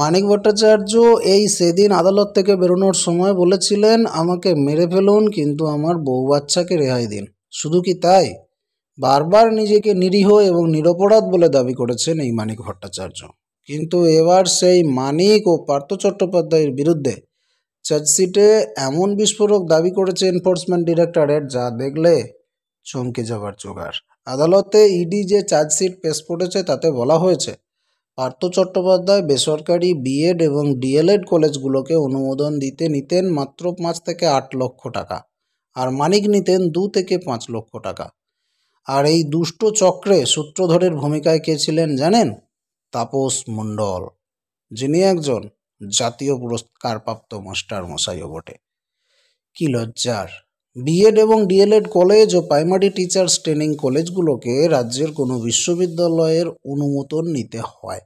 मानिक भट्टाचार्य এই সেদিন আদালত থেকে বেরোনোর সময় বলেছিলেন আমাকে মেরে ফেলুন কিন্তু আমার বউ বাচ্চাকে রেহাই দিন। শুধু কি তাই? বারবার নিজেকে নিরীহ এবং নিরপরাধ বলে দাবি করেছেন এই মানিক ভট্টাচার্য। কিন্তু এবার সেই মানিক ও পার্থ চট্টোপাধ্যায়ের বিরুদ্ধে চার্জশিটে এমন বিস্ফোরক দাবি করেছে এনফোর্সমেন্ট ডিরেক্টরেট যা দেখলে চমকে যাওয়ার জোগাড়। আদালতে ইডি যে চার্জশিট পেশ করেছে তাতে বলা হয়েছে পার্থ চট্টোপাধ্যায় বেসরকারি বিএড এবং ডিএলএড কলেজগুলোকে অনুমোদন দিতে নিতেন মাত্র ৫ থেকে ৮ লক্ষ টাকা আর মানিক নিতেন ২ থেকে ৫ লক্ষ টাকা। আর এই দুষ্ট চক্রে সূত্রধরের ভূমিকায় কে ছিলেন জানেন? তাপোস মন্ডল, যিনি একজন জাতীয় পুরস্কারপ্রাপ্ত মাস্টার মশাইও বটে। কি লজ্জার! বিএড এবং ডিএলএড কলেজ ও প্রাইমারি টিচার্স ট্রেনিং কলেজগুলোকে রাজ্যের কোনো বিশ্ববিদ্যালয়ের অনুমোদন নিতে হয়,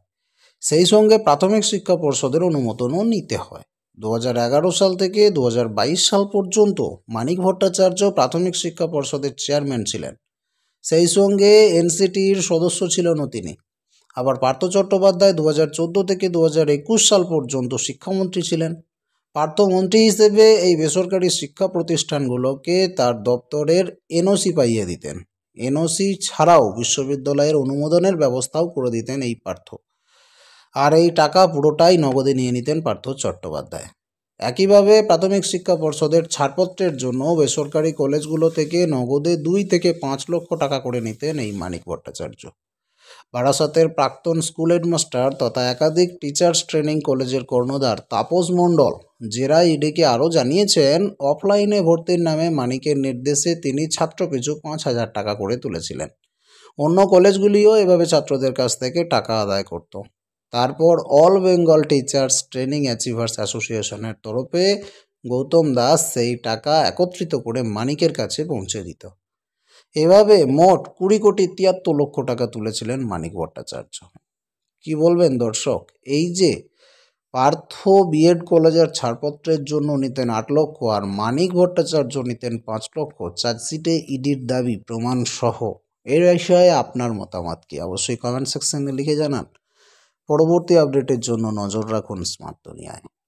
সেই সঙ্গে প্রাথমিক শিক্ষা পর্ষদের অনুমোদনও নিতে হয়। ২০১১ সাল থেকে ২০২২ সাল পর্যন্ত মানিক ভট্টাচার্য প্রাথমিক শিক্ষা পর্ষদের চেয়ারম্যান ছিলেন, সেই সঙ্গে এনসিটিইর সদস্য ছিলেনও তিনি। আবার পার্থ চট্টোপাধ্যায় ২০১৪ থেকে ২০২১ সাল পর্যন্ত শিক্ষামন্ত্রী ছিলেন। পার্থ মন্ত্রী হিসেবে এই বেসরকারি শিক্ষা প্রতিষ্ঠানগুলোকে তার দপ্তরের এনওসি পাইয়ে দিতেন। এনওসি ছাড়াও বিশ্ববিদ্যালয়ের অনুমোদনের ব্যবস্থাও করে দিতেন এই পার্থ। আর এই টাকা পুরোটাই নগদে নিয়ে নিতেন পার্থ চট্টোপাধ্যায়। একইভাবে প্রাথমিক শিক্ষা পর্ষদের ছাড়পত্রের জন্য বেসরকারি কলেজগুলো থেকে নগদে ২ থেকে ৫ লক্ষ টাকা করে নিতেন এই মানিক ভট্টাচার্য। বারাসাতের প্রাক্তন স্কুল হেডমাস্টার তথা একাধিক টিচার্স ট্রেনিং কলেজের কর্ণধার তাপস মণ্ডল জেরা ইডিকে আরও জানিয়েছেন অফলাইনে ভর্তির নামে মানিকের নির্দেশে তিনি ছাত্র পিছু ৫,০০০ টাকা করে তুলেছিলেন। অন্য কলেজগুলিও এভাবে ছাত্রদের কাছ থেকে টাকা আদায় করত। তারপর all Bengal teachers training achievers অ্যাসোসিয়েশনের তরফে গৌতম দাস সেই টাকা একত্রিত করে মানিকের কাছে পৌঁছে দিত। এভাবে মোট ২০ কোটি ৭৩ লক্ষ টাকা তুলেছিলেন মানিক ভট্টাচার্য। কি বলবেন দর্শক, এই যে পার্থ বিএড কলেজের ছাড়পত্রের জন্য নিতেন ৮ লক্ষ আর মানিক ভট্টাচার্য নিতেন ৫ লক্ষ, চার্জশিটে ইডির দাবি প্রমাণ সহ, এর বিষয়ে আপনার মতামত কি অবশ্যই কমেন্ট সেকশনে লিখে জানান। পরবর্তী আপডেটের জন্য নজর রাখুন স্মার্ট দুনিয়ায়।